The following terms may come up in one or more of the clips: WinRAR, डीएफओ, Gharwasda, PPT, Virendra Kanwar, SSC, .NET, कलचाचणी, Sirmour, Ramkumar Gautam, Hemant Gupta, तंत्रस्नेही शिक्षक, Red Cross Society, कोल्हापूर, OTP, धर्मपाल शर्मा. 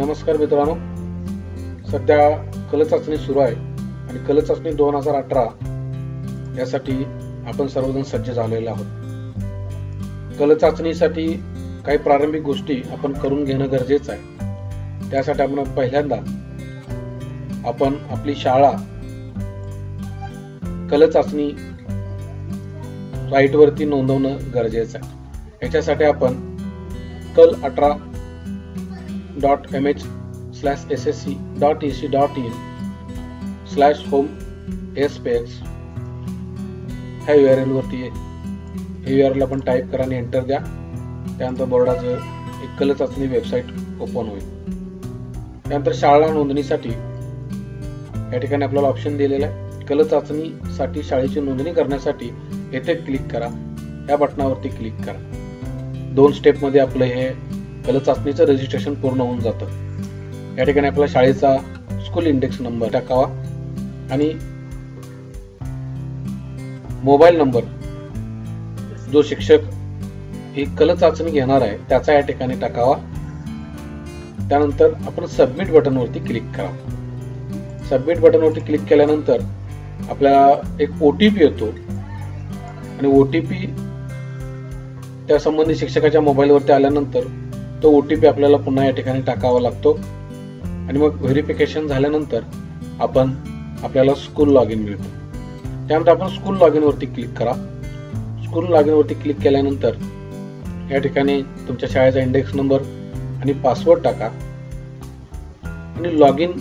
नमस्कार मित्रांनो, सध्या कलचाचणी सुरू आहे आणि कलचाचणी 2018 यासाठी आपण सर्वजण सज्ज झालेले आहोत। कलचाचणीसाठी काही प्रारंभिक गोष्टी आपण करून घेणे गरजेचे आहे। त्यासाठी आपण पहिल्यांदा आपण आपली शाळा कलचाचणी साइट वरती नोंदवणे गरजेचे आहे। याच्यासाठी आपण kal18.mh/ssc.ec.in/home/aspects ह्या URL वरती हे URL आपण टाइप करा आणि एंटर द्या। त्यानंतर बोर्डाचे एक कलचाचणी वेबसाइट ओपन होईल। त्यानंतर शाळा नोंदणीसाठी या ठिकाणी आपल्याला ऑप्शन दिलेला आहे। कलचाचणीसाठी शाळेची नोंदणी करण्यासाठी येथे क्लिक करा, या बटणावरती क्लिक करा। दोन स्टेप मध्ये आपले हे कलचाचणीचं रजिस्ट्रेशन पूर्ण होऊन जातं। या ठिकाणी आपला शाळेचा स्कूल इंडेक्स नंबर टाकावा आणि मोबाईल नंबर जो शिक्षक ही कलचाचणी घेणार आहे त्याचा या ठिकाणी टाकावा। त्यानंतर आपण सबमिट बटन वरती क्लिक करा। सबमिट बटन वरती क्लिक केल्यानंतर आपल्याला एक OTP येतो आणि OTP त्या संबंधी शिक्षकाच्या मोबाईल वरती आल्यानंतर तो OTP आपल्याला पुन्हा या ठिकाणी टाकावा लागतो आणि मग व्हेरिफिकेशन झाल्यानंतर आपण आपल्याला स्कूल लॉगिन मिळतो। त्यानंतर आपण स्कूल लॉगिन वरती क्लिक करा। स्कूल लॉगिन वरती क्लिक केल्यानंतर या ठिकाणी तुमच्या शाळेचा इंडेक्स नंबर आणि पासवर्ड टाका आणि लॉगिन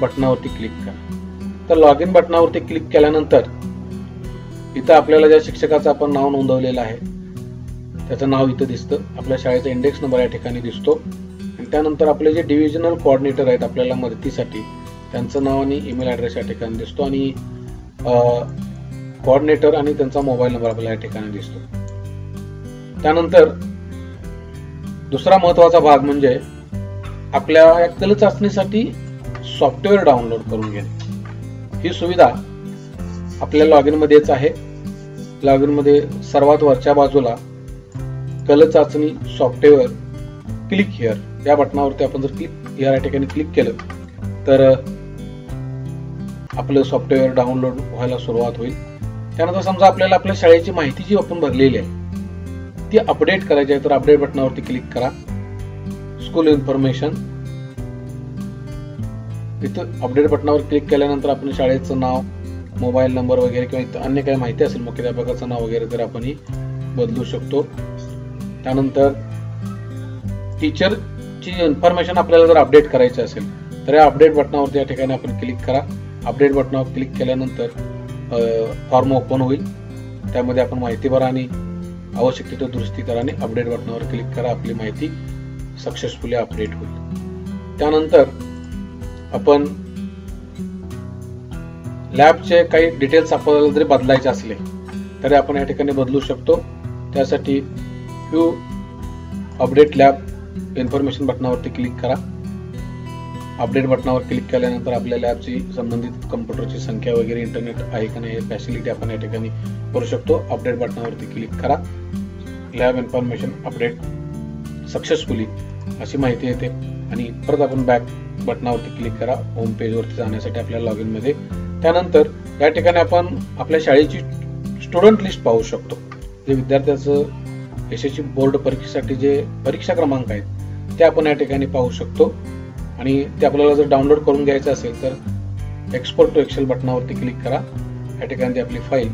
बटनावरती क्लिक करा। तर लॉगिन बटनावरती क्लिक केल्यानंतर इथं आपल्याला ज्या शिक्षकाचं आपण नाव नोंदवलेलं आहे त्याचं नाव इथे दिसतं, आपल्या शाळेचा इंडेक्स नंबर या ठिकाणी दिसतो आणि त्यानंतर आपले जे डिव्हिजनल कोऑर्डिनेटर आहेत आपल्याला मदतीसाठी त्यांचं नाव आणि ईमेल ॲड्रेस या ठिकाणी दिसतो आणि कोऑर्डिनेटर आणि त्यांचा मोबाईल नंबर आपल्याला या ठिकाणी दिसतो। त्यानंतर दुसरा महत्त्वाचा भाग म्हणजे आपल्या कलचाचणीसाठी सॉफ्टवेअर डाउनलोड करून घेणे। ही सुविधा आपल्या लॉगिनमध्येच आहे। लॉगिनमध्ये सर्वात वरच्या बाजूला कलचाचणी सॉफ्टवेअर क्लिक हिअर या बटनावरती आपण जर क्लिक हिअर या ठिकाणी क्लिक केलं तर आपलं सॉफ्टवेअर डाउनलोड व्हायला सुरुवात होईल। त्यानंतर समजा आपल्याला आपल्या शाळेची माहिती जी आपण भरलेली आहे ती अपडेट करायची आहे तर अपडेट बटनावरती क्लिक करा। स्कूल इन्फॉर्मेशन इथं अपडेट बटनावर क्लिक केल्यानंतर आपण शाळेचं नाव, मोबाईल नंबर वगैरे किंवा इतर अन्य काही माहिती असेल मुख्याध्यापकाचं नाव वगैरे तर आपण ही बदलू शकतो। त्यानंतर टीचरची इन्फॉर्मेशन आपल्याला जर अपडेट करायची असेल तर या अपडेट बटनावरती या ठिकाणी आपण क्लिक करा। अपडेट बटनावर क्लिक केल्यानंतर फॉर्म ओपन होईल, त्यामध्ये आपण माहिती भरा आणि आवश्यक तिथे दुरुस्ती करा आणि अपडेट बटनावर क्लिक करा। आपली माहिती सक्सेसफुली अपडेट होईल। त्यानंतर आपण लॅबचे काही डिटेल्स आपल्याला जरी बदलायचे असले तरी आपण या ठिकाणी बदलू शकतो। त्यासाठी व्यू अपडेट लॅब इन्फॉर्मेशन बटनावरती क्लिक करा। अपडेट बटनावर क्लिक केल्यानंतर आपल्या लॅबची संबंधित कम्प्युटरची संख्या वगैरे इंटरनेट आहे का नाही फॅसिलिटी आपण या ठिकाणी करू शकतो। अपडेट बटनावरती क्लिक करा। लॅब इन्फॉर्मेशन अपडेट सक्सेसफुली अशी माहिती येते आणि परत आपण बॅक बटनावरती क्लिक करा होम पेजवरती जाण्यासाठी आपल्या लॉगिनमध्ये। त्यानंतर या ठिकाणी आपण आपल्या शाळेची स्टुडंट लिस्ट पाहू शकतो। जे विद्यार्थ्याचं SSC बोर्ड परीक्षेसाठी जे परीक्षा क्रमांक आहेत ते आपण या ठिकाणी पाहू शकतो आणि ते आपल्याला जर डाउनलोड करून घ्यायचं असेल तर एक्सपोर्ट टू एक्सेल बटनावरती क्लिक करा। या ठिकाणी आपली फाईल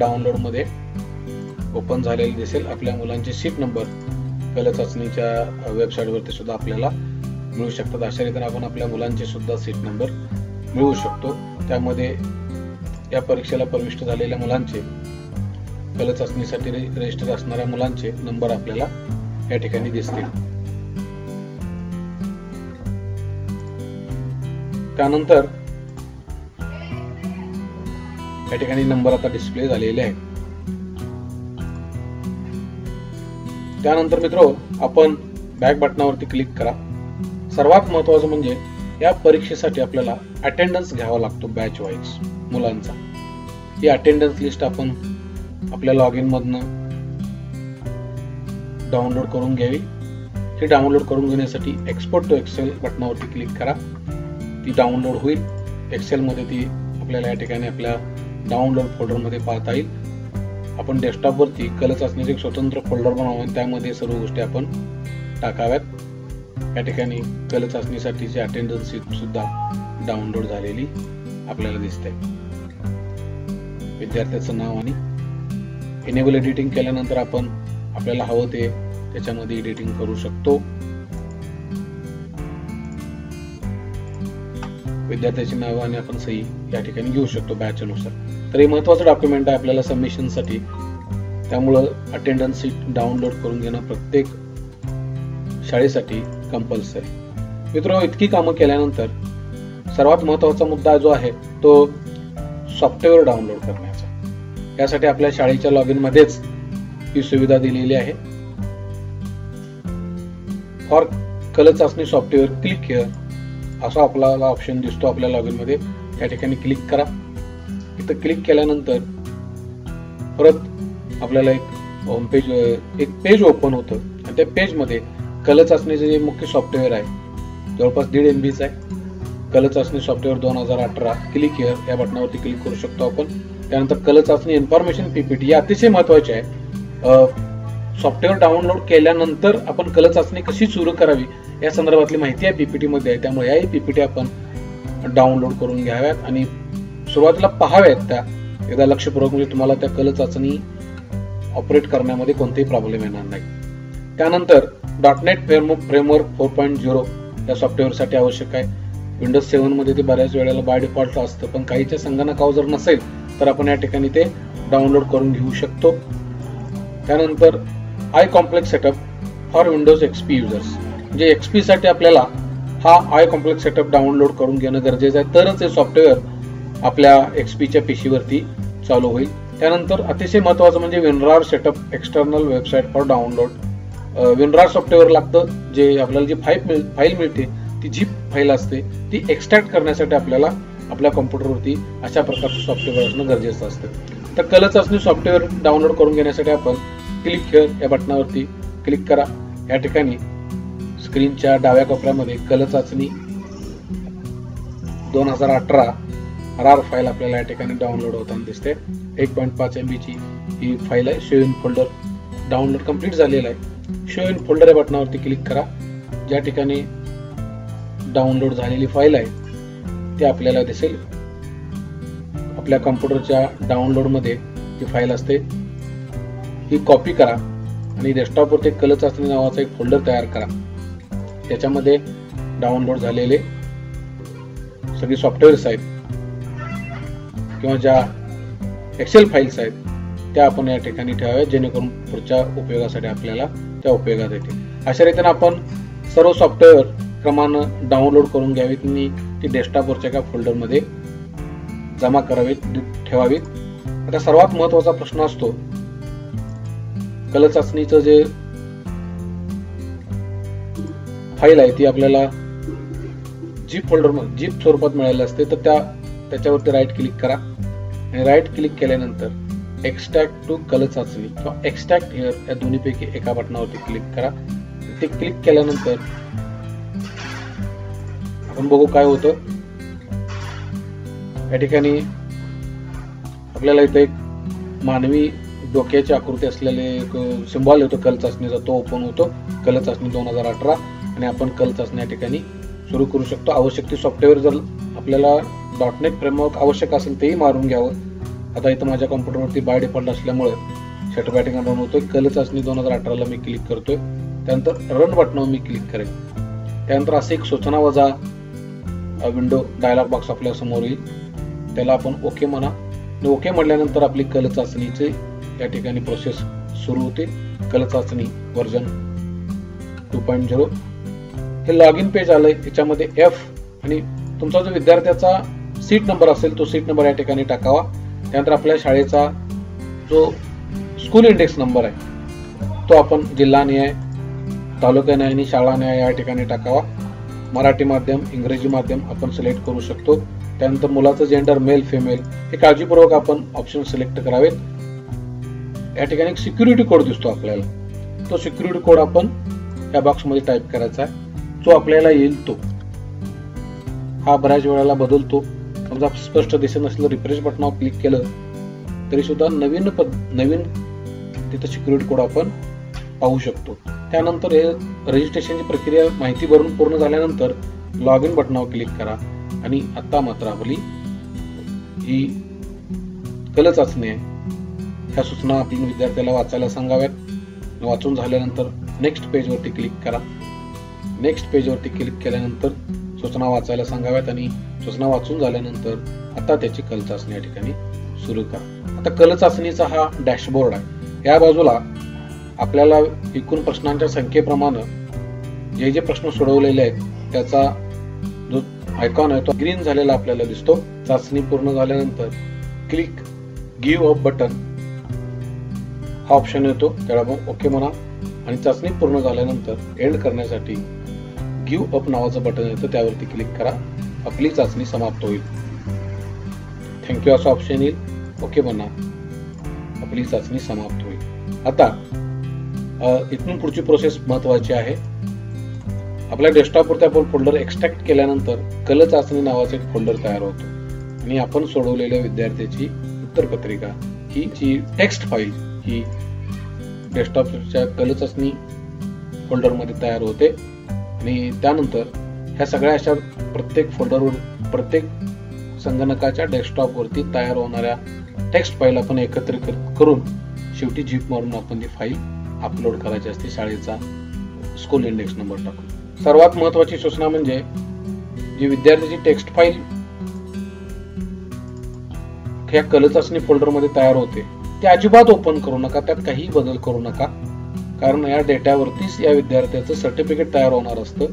डाउनलोडमध्ये ओपन झालेली दिसेल। आपल्या मुलांचे सीट नंबर कलचाचणीच्या वेबसाईटवरती सुद्धा आपल्याला मिळू शकतात। अशा रीतीने आपण आपल्या मुलांचे सुद्धा सीट नंबर मिळवू शकतो। त्यामध्ये या परीक्षेला प्रविष्ट झालेल्या मुलांचे कलचाचणीसाठी रजिस्टर असणाऱ्या मुलांचे नंबर आपल्याला या ठिकाणी दिसतील। त्यानंतर या ठिकाणी नंबर आता डिस्प्ले झालेले आहेत। त्यानंतर मित्रो आपण बॅक बटनावरती क्लिक करा। सर्वात महत्त्वाचं म्हणजे या परीक्षेसाठी आपल्याला अटेंडन्स घ्यावा लागतो बॅच वाईज मुलांचा। ही अटेंडन्स लिस्ट आपण आपल्या लॉगिन मधनं डाउनलोड करून घ्यावी। ते डाउनलोड करून घेण्यासाठी एक्सपोर्ट टू एक्सेल बटनावरती क्लिक करा। ती डाउनलोड होईल एक्सेल मध्ये, ती आपल्याला या ठिकाणी आपल्या डाउनलोड फोल्डर मध्ये पाहता येईल। आपण डेस्कटॉप वरती कलचाचणीचे एक स्वतंत्र फोल्डर बनवून त्यामध्ये सर्व गोष्टी आपण टाकाव्यात। या ठिकाणी कलचाचणीसाठीची अटेंडन्स शीट सुद्धा डाउनलोड झालेली आपल्याला दिसते। विद्यार्थ्याचं नाव आणि इनेबल एडिटिंग केल्यानंतर आपण आपल्याला हवं ते त्याच्यामध्ये एडिटिंग करू शकतो। विद्यार्थ्याचे नाव आणि आपण सही या ठिकाणी घेऊ शकतो बॅचनुसार। तर हे महत्त्वाचं डॉक्युमेंट आहे आपल्याला सबमिशन साठी, त्यामुळे अटेंडन्स शीट डाउनलोड करून घेणं प्रत्येक शाळेसाठी कंपल्सरी। मित्रांनो, इतकी कामं केल्यानंतर सर्वात महत्त्वाचा मुद्दा जो आहे तो सॉफ्टवेअर डाउनलोड करण्याचा। यासाठी आपल्या शाळेच्या लॉगिन मध्येच ही सुविधा दिलेली आहे। फॉर कलचाचणी सॉफ्टवेअर क्लिक हिअर असा आपल्याला ऑप्शन दिसतो आपल्या लॉगिन मध्ये, त्या ठिकाणी क्लिक करा। इथे क्लिक केल्यानंतर परत आपल्याला एक होम पेज एक पेज ओपन होतं आणि त्या पेजमध्ये कलचाचणीचे जे मुख्य सॉफ्टवेअर आहे जवळपास 1.5 MB आहे कलचाचणी सॉफ्टवेअर 2018 क्लिक हिअर या बटनावरती क्लिक करू शकतो आपण। त्यानंतर कलचाचणी इन्फॉर्मेशन PPT हे अतिशय महत्त्वाचे आहे। सॉफ्टवेअर डाउनलोड केल्यानंतर आपण कलचाचणी कशी सुरू करावी या संदर्भातली माहिती या PPT मध्ये आहे, त्यामुळे याही PPT आपण डाउनलोड करून घ्याव्यात आणि सुरुवातीला पाहाव्यात त्या। एकदा लक्षपूर्वक म्हणजे तुम्हाला त्या कलचाचणी ऑपरेट करण्यामध्ये कोणतेही प्रॉब्लेम येणार नाही। त्यानंतर .NET फ्रेमवर्क 4.0 या सॉफ्टवेअरसाठी आवश्यक आहे। Windows 7 मध्ये ते बऱ्याच वेळेला बाय डिफॉल्ट असतं, पण काहीच्या संगणक काउजर नसेल तर आपण या ठिकाणी ते डाउनलोड करून घेऊ शकतो। त्यानंतर I complex setup for Windows XP users, म्हणजे XP साठी आपल्याला हा आय कॉम्प्लेक्स सेटअप डाउनलोड करून घेणं गरजेचं आहे, तरच हे सॉफ्टवेअर आपल्या XPच्या पीसीवरती चालू होईल। त्यानंतर अतिशय महत्त्वाचं म्हणजे WinRAR setup external website for download. WinRAR software लागतं, जे आपल्याला जी फाईल मिळते ती जी फाईल असते ती एक्स्ट्रॅक्ट करण्यासाठी आपल्याला आपल्या कॉम्प्युटरवरती अशा प्रकारचं सॉफ्टवेअर असणं गरजेचं असतं। तर कलचाचणी सॉफ्टवेअर डाउनलोड करून घेण्यासाठी आपण क्लिक हिअर या बटनावरती क्लिक करा। या ठिकाणी स्क्रीनच्या डाव्या कोपऱ्यामध्ये कलचाचणी 2018 RAR फाईल आपल्याला या ठिकाणी डाउनलोड होताना दिसते। 1.5 MB ही फाईल आहे। Show in folder download complete झालेला आहे। शो इन फोल्डर या बटनावरती क्लिक करा। ज्या ठिकाणी डाउनलोड झालेली फाईल आहे ती आपल्याला दिसेल। आपल्या कॉम्प्युटरच्या डाउनलोड मध्ये ती फाईल असते, ही कॉपी करा आणि डेस्कटॉपवरती कलचाचणी नावाचा एक फोल्डर तयार करा। त्याच्यामध्ये डाउनलोड झालेले सगळे सॉफ्टवेअर्स आहेत किंवा ज्या एक्सेल फाईल्स आहेत त्या आपण या ठिकाणी ठेवाव्या, जेणेकरून पुढच्या उपयोगासाठी आपल्याला त्या उपयोगात येतील। अशा रीतीने आपण सर्व सॉफ्टवेअर क्रमाने डाउनलोड करून घ्यावीत आणि ती डेस्कटॉपवरच्या एका फोल्डरमध्ये जमा करावीत ठेवावीत। आता सर्वात महत्त्वाचा प्रश्न असतो कलचाचणीचं जे फाईल आहे ती आपल्याला झिप फोल्डरमध्ये झिप स्वरूपात मिळाली असते, तर त्याच्यावरती राईट क्लिक करा आणि राईट क्लिक केल्यानंतर एक्स्ट्रॅक्ट टू कलचाचणी किंवा एक्स्ट्रॅक्ट हिअर या दोन्हीपैकी एका बटनावरती क्लिक करा। ते क्लिक केल्यानंतर आपण बघू काय होतं। या ठिकाणी आपल्याला इथे एक मानवी डोक्याची आकृती असलेले एक सिम्बॉल येतो कलचाचणीचा, तो ओपन होतो। कलचाचणी 2018 आणि आपण कलचाचणी या ठिकाणी सुरू करू शकतो। आवश्यक ती सॉफ्टवेअर जर आपल्याला .NET फ्रेमवर्क आवश्यक असेल तेही मारून घ्यावं। आता इथं माझ्या कॉम्प्युटरवरती बाय डिफॉल्ट असल्यामुळे शटर बॅटिंग रन होतोय। कलचाचणी 2018ला मी क्लिक करतोय, त्यानंतर रन बटनावर मी क्लिक करेन। त्यानंतर असे एक सूचना वजा विंडो डायलॉग बॉक्स आपल्या समोर येईल, त्याला आपण ओके म्हणा आणि ओके म्हटल्यानंतर आपली कलचाचणीचे या ठिकाणी प्रोसेस सुरू होते। कलचाचणी व्हर्जन 2.0 हे लॉग इन पेज आलं आहे। त्याच्यामध्ये F आणि तुमचा जो विद्यार्थ्याचा सीट नंबर असेल तो सीट नंबर या ठिकाणी टाकावा। त्यानंतर आपल्या शाळेचा जो स्कूल इंडेक्स नंबर आहे तो आपण जिल्हा न्याय तालुका न्याय आणि शाळा न्याय या ठिकाणी टाकावा। मराठी माध्यम इंग्रजी माध्यम आपण सिलेक्ट करू शकतो। त्यानंतर मुलाचं जेंडर मेल फिमेल हे काळजीपूर्वक आपण ऑप्शन सिलेक्ट करावेत। या ठिकाणी एक सिक्युरिटी कोड दिसतो आपल्याला, तो सिक्युरिटी कोड आपण या बॉक्समध्ये टाईप करायचा आहे, जो आपल्याला येईल तो। हा बऱ्याच वेळेला बदलतो, समजा स्पष्ट दिसत नसलं रिफ्रेश बटनावर क्लिक केलं तरी सुद्धा नवीन तिथं सिक्युरिटी कोड आपण पाहू शकतो। त्यानंतर हे रजिस्ट्रेशनची प्रक्रिया माहिती भरून पूर्ण झाल्यानंतर लॉग इन बटनावर क्लिक करा आणि आता मात्र आपली ही कलचाचणी आहे, ह्या सूचना आपण विद्यार्थ्याला वाचायला सांगाव्यात। वाचून झाल्यानंतर नेक्स्ट पेजवरती क्लिक करा। नेक्स्ट पेजवरती क्लिक केल्यानंतर सूचना वाचायला सांगाव्यात आणि सूचना वाचून झाल्यानंतर आता त्याची कलचाचणी या ठिकाणी सुरू करा। आता कलचाचणीचा हा डॅशबोर्ड आहे। या बाजूला आपल्याला एकूण प्रश्नांच्या संख्येप्रमाणे जे जे प्रश्न सोडवलेले आहेत त्याचा जो आयकॉन आहे तो ग्रीन झालेला आपल्याला दिसतो। चाचणी पूर्ण झाल्यानंतर क्लिक गिव्ह अप बटन हा ऑप्शन येतो, त्याला आपण ओके म्हणा आणि चाचणी पूर्ण झाल्यानंतर एंड करण्यासाठी गिव्ह अप नावाचं बटन येतं, त्यावरती क्लिक करा। आपली चाचणी समाप्त होईल। थँक्यू असं ऑप्शन येईल, ओके म्हणा, आपली चाचणी समाप्त होईल। आता इथून पुढची प्रोसेस महत्त्वाची आहे। आपल्या डेस्कटॉपवरती आपण फोल्डर एक्स्ट्रॅक्ट केल्यानंतर कलचाचणी नावाचा एक फोल्डर तयार होतो आणि आपण सोडवलेल्या विद्यार्थ्याची उत्तरपत्रिका ही जी टेक्स्ट फाईल ही डेस्कटॉपच्या कलचाचणी फोल्डरमध्ये तयार होते आणि त्यानंतर ह्या सगळ्या अशा प्रत्येक फोल्डरवर प्रत्येक संगणकाच्या डेस्कटॉपवरती तयार होणाऱ्या टेक्स्ट फाईल आपण एकत्रित करून शेवटी झिप मारून आपण ती फाईल अपलोड करायची असते शाळेचा स्कूल इंडेक्स नंबर टाकून। सर्वात महत्त्वाची सूचना म्हणजे जी विद्यार्थ्याची टेक्स्ट फाईल ह्या कलचाचणी फोल्डरमध्ये तयार होते ते अजिबात ओपन करू नका, त्यात काही बदल करू नका, कारण या डेटावरतीच या विद्यार्थ्याचं सर्टिफिकेट तयार होणार असतं।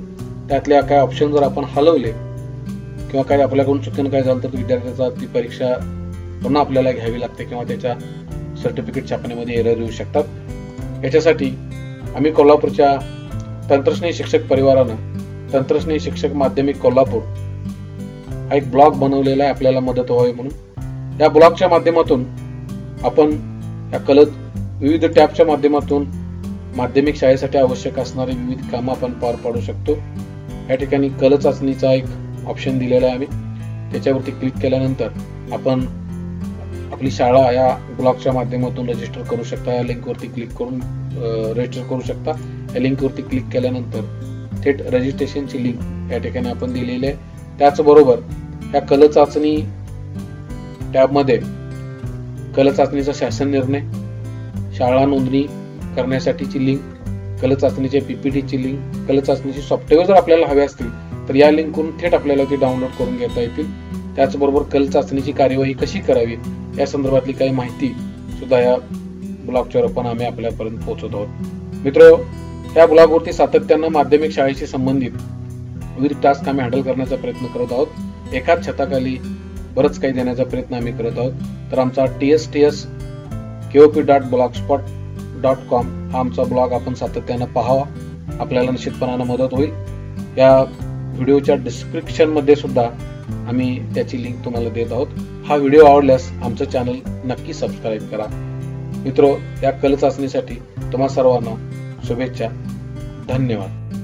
त्यातल्या काही ऑप्शन जर आपण हलवले किंवा काही आपल्याकडून चुकीनं काय झालं तर विद्यार्थ्याचा ती परीक्षा पुन्हा आपल्याला घ्यावी लागते किंवा त्याच्या सर्टिफिकेट छापण्यामध्ये एरर येऊ शकतात। याच्यासाठी आम्ही कोल्हापूरच्या तंत्रस्नेही शिक्षक परिवारानं तंत्रस्नेही शिक्षक माध्यमिक कोल्हापूर हा एक ब्लॉग बनवलेला आहे आपल्याला मदत व्हावी म्हणून। या ब्लॉगच्या माध्यमातून आपण या विविध टॅबच्या माध्यमातून माध्यमिक शाळेसाठी आवश्यक असणारी विविध कामं आपण पार पाडू शकतो। या ठिकाणी कलचाचणीचा एक ऑप्शन दिलेला आहे, आम्ही त्याच्यावरती क्लिक केल्यानंतर आपण आपली शाळा या ब्लॉगच्या माध्यमातून रजिस्टर करू शकता। या लिंकवरती क्लिक करून रजिस्टर करू शकता। या लिंकवरती क्लिक केल्यानंतर थेट रजिस्ट्रेशनची लिंक या ठिकाणी आपण दिलेली आहे। त्याचबरोबर या कलचाचणी टॅबमध्ये कलचाचणीचा शासन निर्णय, शाळा नोंदणी करण्यासाठीची लिंक, कलचाचणीच्या पीपीटीची लिंक, कलचाचणीची सॉफ्टवेअर जर आपल्याला हवे असतील तर या लिंकवरून थेट आपल्याला ती डाउनलोड करून घेता येतील। त्याचबरोबर कलचाचणीची कार्यवाही कशी करावी या संदर्भातली काही माहिती सुद्धा या ब्लॉगच्या रूपाने आम्ही आपल्यापर्यंत पोहोचवत आहोत। मित्रो, या ब्लॉगवरती सातत्यानं माध्यमिक शाळेशी संबंधित विविध टास्क आम्ही हँडल करण्याचा प्रयत्न करत आहोत। एकाच छताखाली बरंच काही देण्याचा प्रयत्न आम्ही करत आहोत। तर आमचा tstskop.blogspot.com हा आमचा ब्लॉग आपण सातत्यानं पाहावा, आपल्याला निश्चितपणानं मदत होईल। या व्हिडिओच्या डिस्क्रिप्शनमध्ये सुद्धा आम्ही त्याची लिंक तुम्हाला देत आहोत। हा व्हिडिओ आवडल्यास आमचं चॅनल नक्की सबस्क्राईब करा। मित्रो, या कलचाचणीसाठी तुम्हा सर्वांना शुभेच्छा, धन्यवाद।